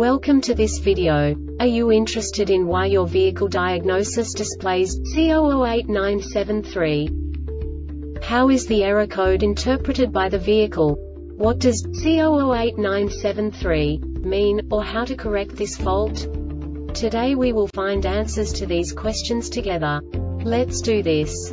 Welcome to this video. Are you interested in why your vehicle diagnosis displays C0089-73? How is the error code interpreted by the vehicle? What does C0089-73 mean, or how to correct this fault? Today we will find answers to these questions together. Let's do this.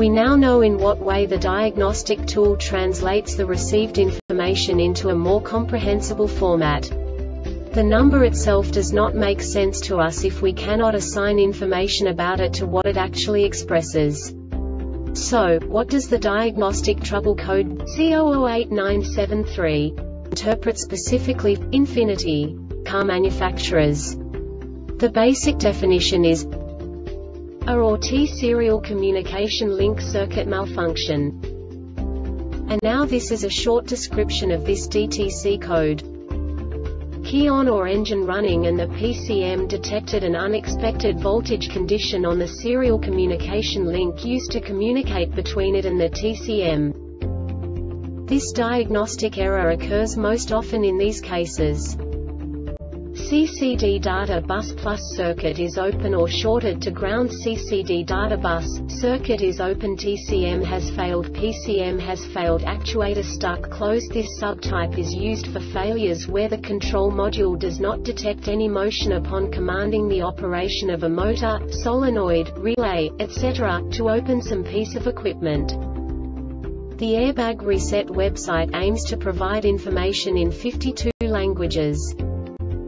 We now know in what way the diagnostic tool translates the received information into a more comprehensible format. The number itself does not make sense to us if we cannot assign information about it to what it actually expresses. So, what does the diagnostic trouble code C0089-73 interpret specifically for Infiniti car manufacturers? The basic definition is or T-serial communication link circuit malfunction. And now this is a short description of this DTC code. Key on or engine running and the PCM detected an unexpected voltage condition on the serial communication link used to communicate between it and the TCM. This diagnostic error occurs most often in these cases. CCD data bus plus circuit is open or shorted to ground. CCD data bus, circuit is open. TCM has failed. PCM has failed. Actuator stuck closed. This subtype is used for failures where the control module does not detect any motion upon commanding the operation of a motor, solenoid, relay, etc., to open some piece of equipment. The Airbag Reset website aims to provide information in 52 languages.